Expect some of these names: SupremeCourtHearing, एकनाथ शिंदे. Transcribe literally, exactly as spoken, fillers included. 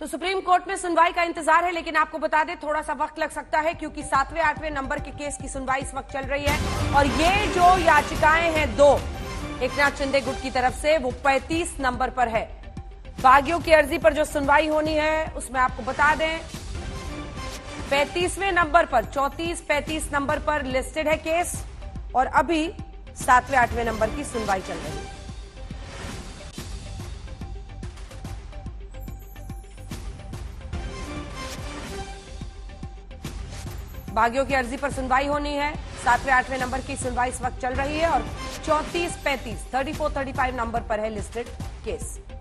तो supreme court में सुनवाई का इंतजार है, लेकिन आपको बता दें थोड़ा सा वक्त लग सकता है क्योंकि सातवें आठवें नंबर के केस की सुनवाई इस वक्त चल रही है। और ये जो याचिकाएं हैं दो एकनाथ शिंदे गुट की तरफ से, वो पैंतीस नंबर पर है। बागियों की अर्जी पर जो सुनवाई होनी है उसमें आपको बता दें पैंतीसवें नंबर पर, चौतीस पैंतीस नंबर पर लिस्टेड है केस और अभी सातवें आठवें नंबर की सुनवाई चल रही है। बागियों की अर्जी पर सुनवाई होनी है, सातवें आठवें नंबर की सुनवाई इस वक्त चल रही है और चौतीस पैंतीस thirty four thirty five number पर है लिस्टेड केस।